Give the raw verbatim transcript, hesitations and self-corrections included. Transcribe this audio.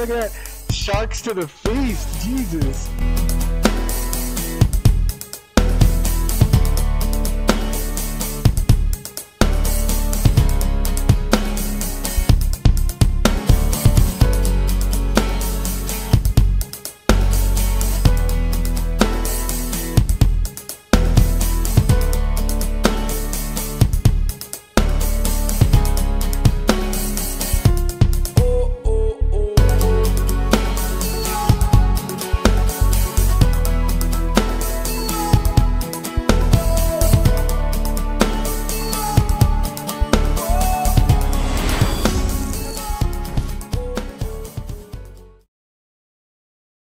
look at that. Sharks to the face. Jesus.